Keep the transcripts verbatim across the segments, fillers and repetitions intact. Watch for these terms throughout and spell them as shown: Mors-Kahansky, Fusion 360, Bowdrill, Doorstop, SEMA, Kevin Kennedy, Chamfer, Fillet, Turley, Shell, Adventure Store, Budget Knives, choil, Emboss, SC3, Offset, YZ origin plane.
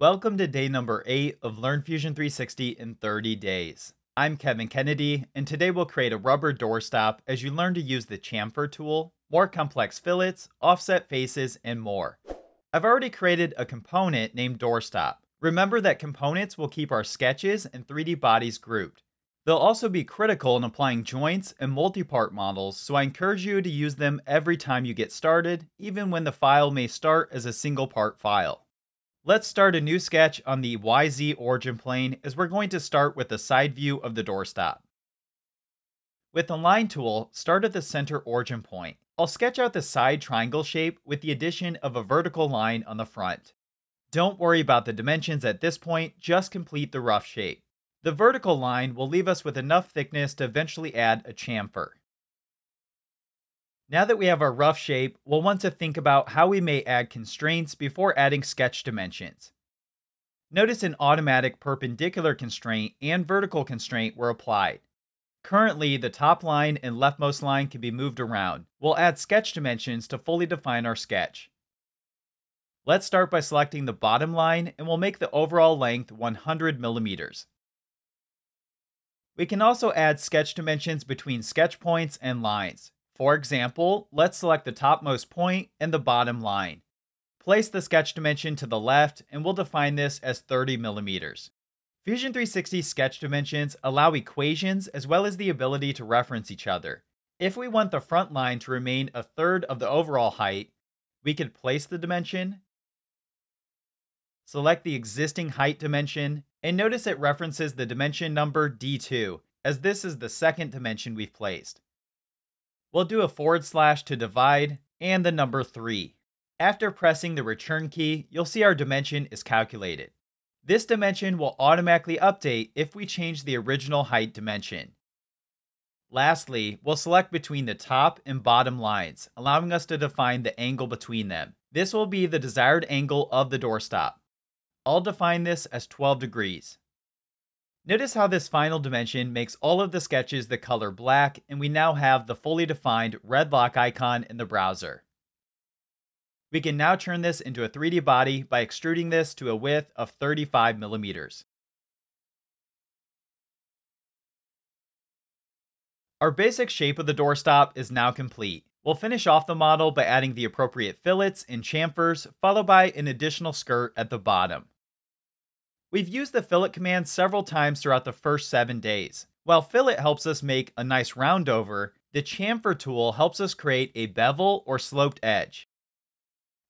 Welcome to day number eight of Learn Fusion three sixty in thirty days. I'm Kevin Kennedy, and today we'll create a rubber doorstop as you learn to use the Chamfer tool, more complex fillets, offset faces, and more. I've already created a component named Doorstop. Remember that components will keep our sketches and three D bodies grouped. They'll also be critical in applying joints and multi-part models, so I encourage you to use them every time you get started, even when the file may start as a single part file. Let's start a new sketch on the Y Z origin plane as we're going to start with a side view of the doorstop. With the line tool, start at the center origin point. I'll sketch out the side triangle shape with the addition of a vertical line on the front. Don't worry about the dimensions at this point, just complete the rough shape. The vertical line will leave us with enough thickness to eventually add a chamfer. Now that we have our rough shape, we'll want to think about how we may add constraints before adding sketch dimensions. Notice an automatic perpendicular constraint and vertical constraint were applied. Currently, the top line and leftmost line can be moved around. We'll add sketch dimensions to fully define our sketch. Let's start by selecting the bottom line, and we'll make the overall length one hundred millimeters. We can also add sketch dimensions between sketch points and lines. For example, let's select the topmost point and the bottom line. Place the sketch dimension to the left, and we'll define this as thirty millimeters. Fusion three sixty sketch dimensions allow equations as well as the ability to reference each other. If we want the front line to remain a third of the overall height, we could place the dimension, select the existing height dimension, and notice it references the dimension number D two, as this is the second dimension we've placed. We'll do a forward slash to divide and the number three. After pressing the return key, you'll see our dimension is calculated. This dimension will automatically update if we change the original height dimension. Lastly, we'll select between the top and bottom lines, allowing us to define the angle between them. This will be the desired angle of the doorstop. I'll define this as twelve degrees. Notice how this final dimension makes all of the sketches the color black, and we now have the fully defined red lock icon in the browser. We can now turn this into a three D body by extruding this to a width of thirty-five millimeters. Our basic shape of the doorstop is now complete. We'll finish off the model by adding the appropriate fillets and chamfers, followed by an additional skirt at the bottom. We've used the fillet command several times throughout the first seven days. While fillet helps us make a nice roundover, the chamfer tool helps us create a bevel or sloped edge.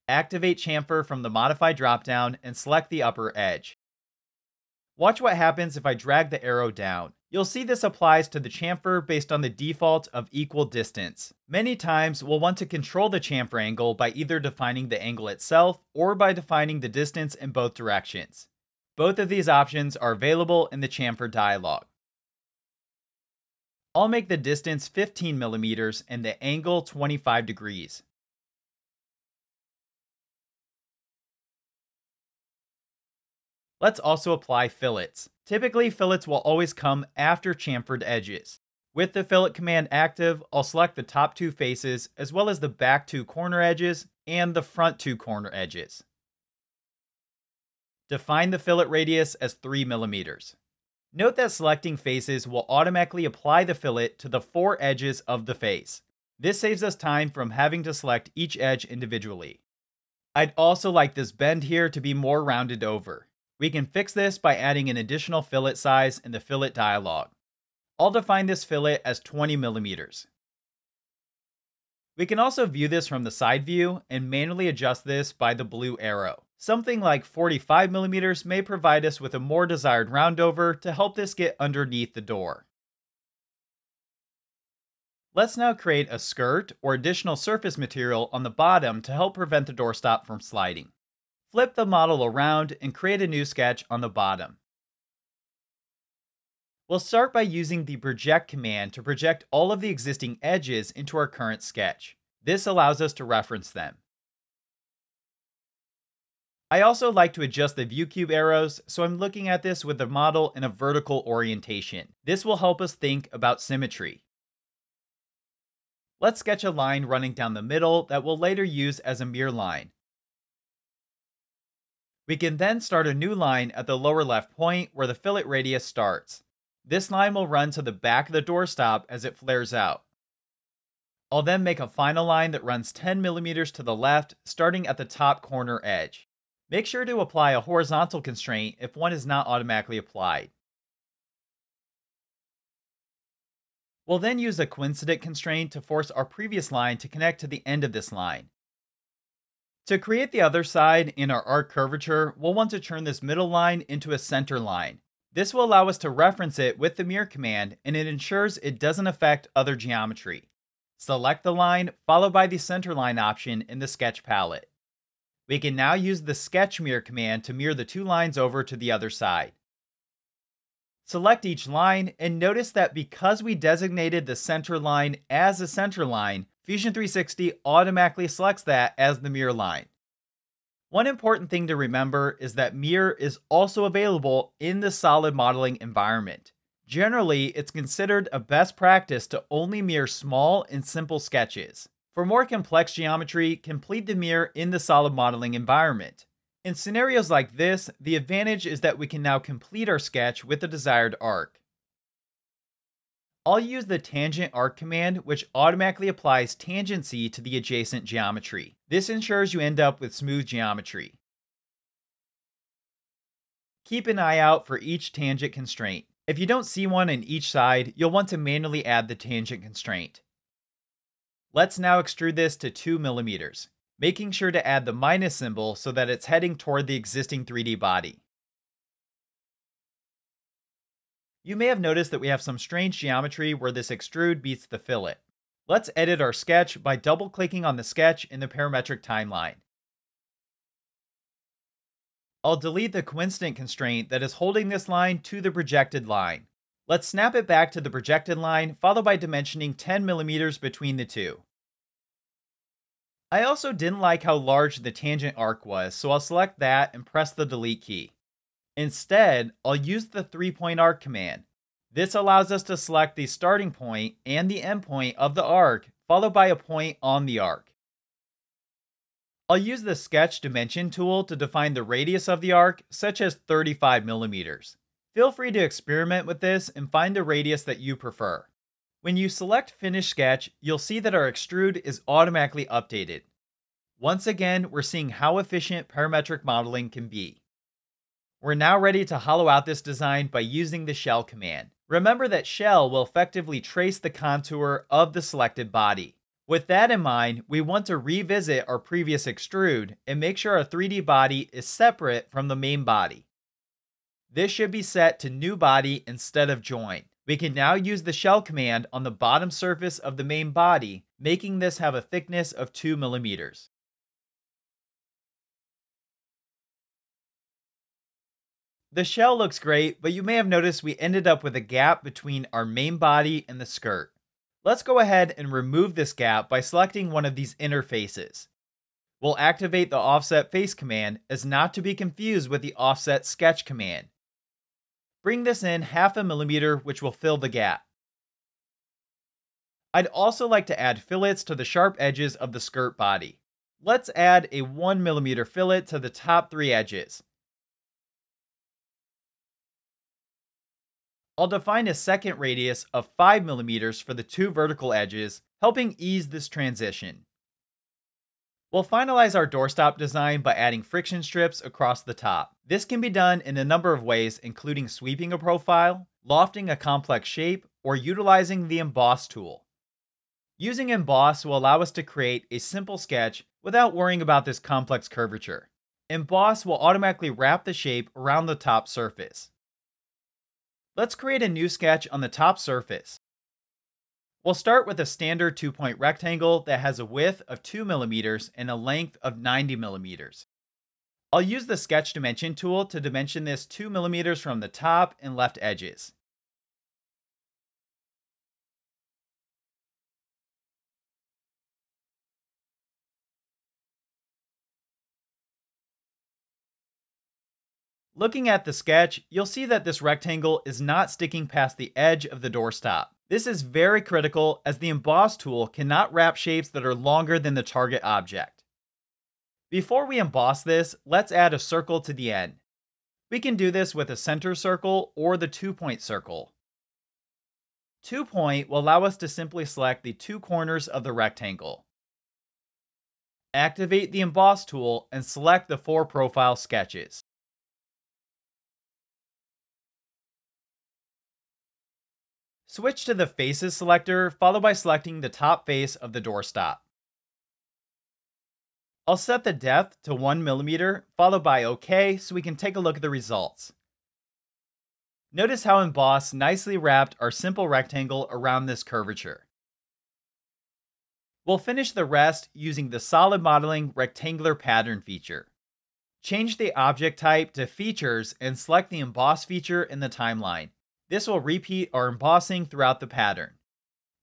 Activate chamfer from the modify dropdown and select the upper edge. Watch what happens if I drag the arrow down. You'll see this applies to the chamfer based on the default of equal distance. Many times, we'll want to control the chamfer angle by either defining the angle itself or by defining the distance in both directions. Both of these options are available in the chamfer dialog. I'll make the distance fifteen millimeters and the angle twenty-five degrees. Let's also apply fillets. Typically, fillets will always come after chamfered edges. With the fillet command active, I'll select the top two faces as well as the back two corner edges and the front two corner edges. Define the fillet radius as three millimeters. Note that selecting faces will automatically apply the fillet to the four edges of the face. This saves us time from having to select each edge individually. I'd also like this bend here to be more rounded over. We can fix this by adding an additional fillet size in the fillet dialog. I'll define this fillet as twenty millimeters. We can also view this from the side view and manually adjust this by the blue arrow. Something like forty-five millimeters may provide us with a more desired roundover to help this get underneath the door. Let's now create a skirt or additional surface material on the bottom to help prevent the doorstop from sliding. Flip the model around and create a new sketch on the bottom. We'll start by using the project command to project all of the existing edges into our current sketch. This allows us to reference them. I also like to adjust the view cube arrows, so I'm looking at this with the model in a vertical orientation. This will help us think about symmetry. Let's sketch a line running down the middle that we'll later use as a mirror line. We can then start a new line at the lower left point where the fillet radius starts. This line will run to the back of the doorstop as it flares out. I'll then make a final line that runs ten millimeters to the left, starting at the top corner edge. Make sure to apply a horizontal constraint if one is not automatically applied. We'll then use a coincident constraint to force our previous line to connect to the end of this line. To create the other side in our arc curvature, we'll want to turn this middle line into a center line. This will allow us to reference it with the mirror command, and it ensures it doesn't affect other geometry. Select the line, followed by the center line option in the sketch palette. We can now use the sketch mirror command to mirror the two lines over to the other side. Select each line, and notice that because we designated the center line as a center line, Fusion three sixty automatically selects that as the mirror line. One important thing to remember is that mirror is also available in the solid modeling environment. Generally, it's considered a best practice to only mirror small and simple sketches. For more complex geometry, complete the mirror in the solid modeling environment. In scenarios like this, the advantage is that we can now complete our sketch with the desired arc. I'll use the tangent arc command, which automatically applies tangency to the adjacent geometry. This ensures you end up with smooth geometry. Keep an eye out for each tangent constraint. If you don't see one in each side, you'll want to manually add the tangent constraint. Let's now extrude this to two millimeters, making sure to add the minus symbol so that it's heading toward the existing three D body. You may have noticed that we have some strange geometry where this extrude beats the fillet. Let's edit our sketch by double-clicking on the sketch in the parametric timeline. I'll delete the coincident constraint that is holding this line to the projected line. Let's snap it back to the projected line, followed by dimensioning ten millimeters between the two. I also didn't like how large the tangent arc was, so I'll select that and press the delete key. Instead, I'll use the three-point arc command. This allows us to select the starting point and the end point of the arc, followed by a point on the arc. I'll use the sketch dimension tool to define the radius of the arc, such as thirty-five millimeters. Feel free to experiment with this and find the radius that you prefer. When you select Finish Sketch, you'll see that our extrude is automatically updated. Once again, we're seeing how efficient parametric modeling can be. We're now ready to hollow out this design by using the Shell command. Remember that Shell will effectively trace the contour of the selected body. With that in mind, we want to revisit our previous extrude and make sure our three D body is separate from the main body. This should be set to New Body instead of Join. We can now use the Shell command on the bottom surface of the main body, making this have a thickness of two millimeters. The shell looks great, but you may have noticed we ended up with a gap between our main body and the skirt. Let's go ahead and remove this gap by selecting one of these interfaces. We'll activate the Offset Face command as not to be confused with the Offset Sketch command. Bring this in half a millimeter, which will fill the gap. I'd also like to add fillets to the sharp edges of the skirt body. Let's add a one millimeter fillet to the top three edges. I'll define a second radius of five millimeters for the two vertical edges, helping ease this transition. We'll finalize our doorstop design by adding friction strips across the top. This can be done in a number of ways, including sweeping a profile, lofting a complex shape, or utilizing the Emboss tool. Using Emboss will allow us to create a simple sketch without worrying about this complex curvature. Emboss will automatically wrap the shape around the top surface. Let's create a new sketch on the top surface. We'll start with a standard two-point rectangle that has a width of two millimeters and a length of ninety millimeters. I'll use the Sketch Dimension tool to dimension this two millimeters from the top and left edges. Looking at the sketch, you'll see that this rectangle is not sticking past the edge of the doorstop. This is very critical as the Emboss tool cannot wrap shapes that are longer than the target object. Before we emboss this, let's add a circle to the end. We can do this with a center circle or the two-point circle. Two-point will allow us to simply select the two corners of the rectangle. Activate the Emboss tool and select the four profile sketches. Switch to the Faces selector, followed by selecting the top face of the doorstop. I'll set the depth to one millimeter, followed by OK, so we can take a look at the results. Notice how Emboss nicely wrapped our simple rectangle around this curvature. We'll finish the rest using the Solid Modeling Rectangular Pattern feature. Change the object type to Features and select the Emboss feature in the timeline. This will repeat our embossing throughout the pattern.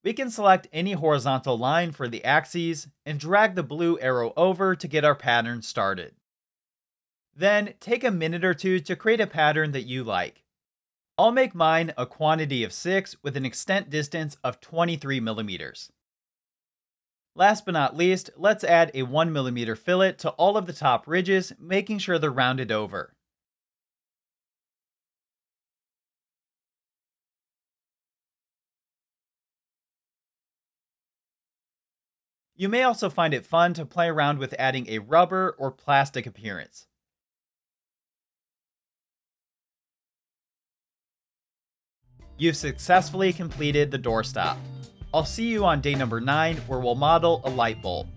We can select any horizontal line for the axes and drag the blue arrow over to get our pattern started. Then take a minute or two to create a pattern that you like. I'll make mine a quantity of six with an extent distance of twenty-three millimeters. Last but not least, let's add a one millimeter fillet to all of the top ridges, making sure they're rounded over. You may also find it fun to play around with adding a rubber or plastic appearance. You've successfully completed the doorstop. I'll see you on day number nine, where we'll model a light bulb.